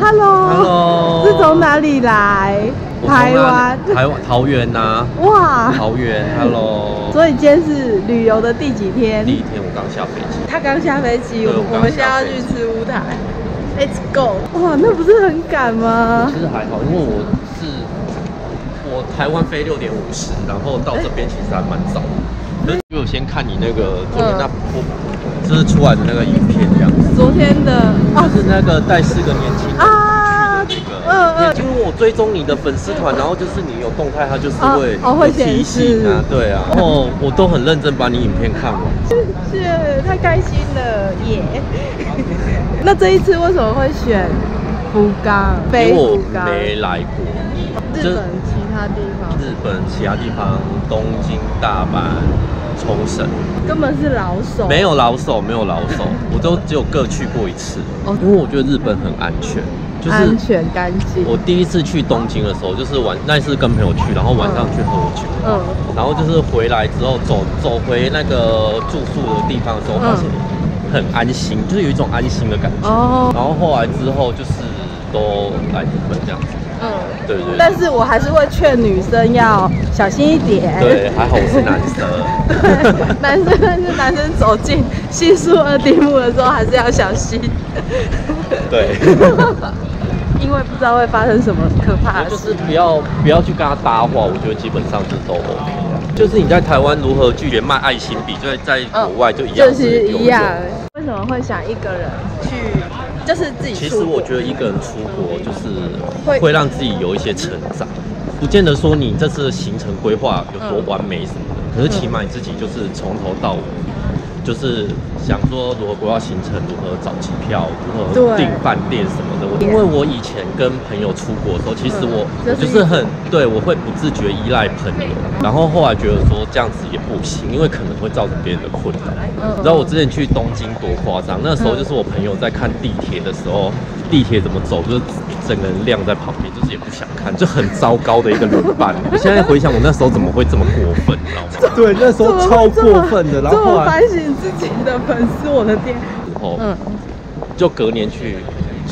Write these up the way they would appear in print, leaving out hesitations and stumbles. Hello， 是从哪里来？台湾，桃园呐。哇，桃园 ，Hello。所以今天是旅游的第几天？第一天，我刚下飞机。他刚下飞机，我们现在要去吃乌台。Let's go！ 哇，那不是很赶吗？其实还好，因为我台湾飞6点50，然后到这边其实还蛮早的。可是我先看你那个昨天那就是出来的那个影片这样子。昨天的哦，就是那个带4个年轻人啊，那个，因为我追踪你的粉丝团，然后就是你有动态，它就是会提醒啊，对啊，然后我都很认真把你影片看完，是太开心了耶！那这一次为什么会选福冈？因为我没来过日本其他地方，东京、大阪、冲绳，根本是老手，没有老手，我都只有各去过一次。哦，因为我觉得日本很安全，就是安全干净。我第一次去东京的时候，就是那次跟朋友去，然后晚上去喝酒，然后就是回来之后走回那个住宿的地方的时候，发现很安心，就是有一种安心的感觉。哦，然后后来之后就是都来日本这样子。嗯，对对。但是我还是会劝女生要小心一点。对，还好我是男生。对，男生走进新宿二丁目的时候还是要小心。对。因为不知道会发生什么可怕的事。就是不要去跟他搭话，我觉得基本上是都 OK 的。就是你在台湾如何拒绝卖爱心笔，就是在国外就一样。就是一样。为什么会想一个人去？就是自己。其实我觉得一个人出国，就是会让自己有一些成长，不见得说你这次的行程规划有多完美什么的，可是起码你自己就是从头到尾，就是想说如何规划行程，如何找机票，如何订饭店什么的。因为我以前跟朋友出国的时候，其实我就是很对我会不自觉依赖朋友，然后后来觉得说这样子也不行，因为可能会造成别人的困扰。你知道我之前去东京多夸张？那时候就是我朋友在看地铁的时候，地铁怎么走，就是整个人晾在旁边，就是也不想看，就很糟糕的一个旅伴。我现在回想我那时候怎么会这么过分，你知道吗？对，那时候超过分的。然后后来反省自己的粉丝，我的天！就隔年去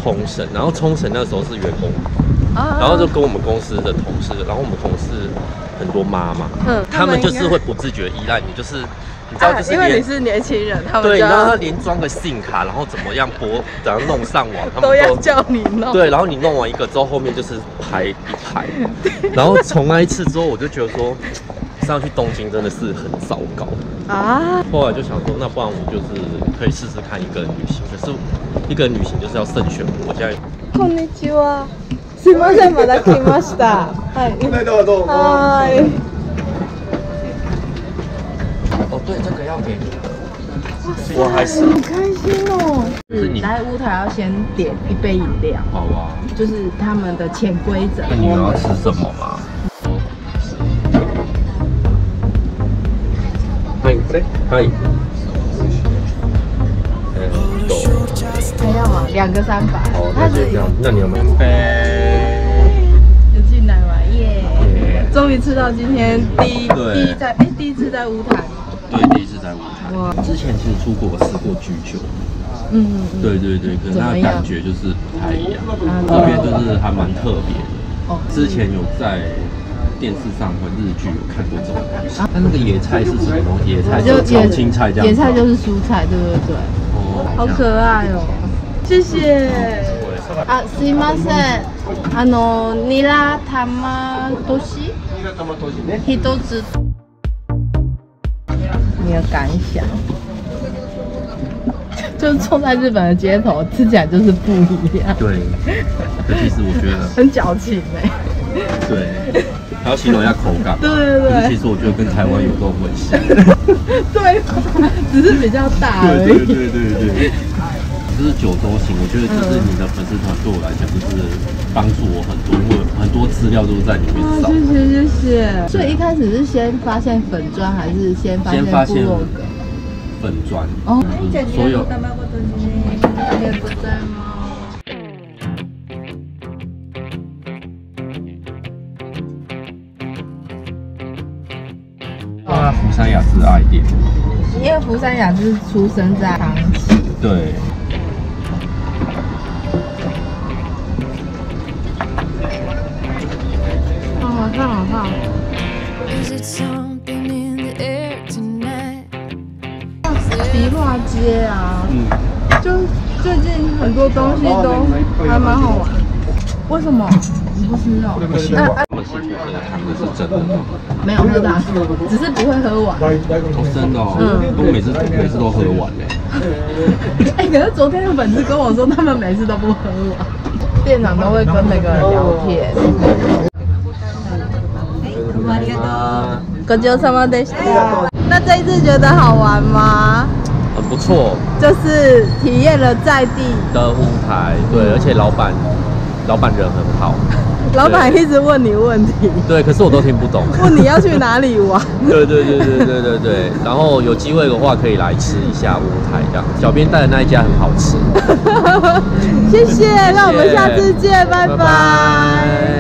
冲绳，然后冲绳那时候是员工，然后就跟我们公司的同事，然后我们同事很多妈妈，他们就是会不自觉依赖你，就是你知道，就是因为你是年轻人，他们对，然后他连装个SIM卡，然后怎么样拨，然后弄上网，他们都要叫你弄，对，然后你弄完一个之后，后面就是排一排，然后从那一次之后，我就觉得说。上去东京真的是很糟糕啊！后来就想说，那不然我就是可以试试看一个人旅行。可是一个人旅行就是要慎选。我现在こんにちは。すみません、まだ来ました。はい。はい。哦，对，这个要给你。我还是很开心哦。来乌台要先点一杯饮料。好啊。就是他们的潜规则。那你们要吃什么吗？はい。还要吗？2个300。哦，那就这样。那你要吗？有进来吗？耶！终于吃到今天第一次在乌台。对，第一次在乌台。哇！之前其实出国试过居酒。嗯。对对对，可是那感觉就是不太一样。这边就是还蛮特别的。哦。之前有在。电视上或日剧有看过这种东西，那个野菜是什么东西？野菜就炒青菜这样。野菜就是蔬菜，对对对。哦，好可爱哦！谢谢。啊，すみません。ニラ玉とし。ニラ玉としね。一つ。你的感想？就是坐在日本的街头，吃起来就是不一样。对。其实我觉得很矫情哎。对。还要形容一下口感，对对对。其实我觉得跟台湾有够很像，对，只是比较大而已。对对对对对。就是九州行，我觉得就是你的粉丝团对我来讲就是帮助我很多，因为很多资料都在里面找。谢谢谢谢。所以一开始是先发现粉砖，还是先发现部落格？粉砖。哦。所有。福山雅治爱店，因为福山雅治出生在长崎，对，最近很多东西都还蛮好玩。为什么？你不吃肉？不行，我们是喝的汤的是真的吗？没有喝汤，只是不会喝完。哦，真的哦。嗯。我每次都喝完嘞。哎，可是昨天有粉丝跟我说，他们每次都不喝完。店长都会跟每个人聊天。ごちそうさまでした。那这一次觉得好玩吗？很不错，就是体验了在地的舞台，对，而且老板人很好，老板一直问你问题，对，可是我都听不懂，问你要去哪里玩，对，然后有机会的话可以来吃一下舞台这样，小编带的那一家很好吃，谢谢，那我们下次见，拜拜。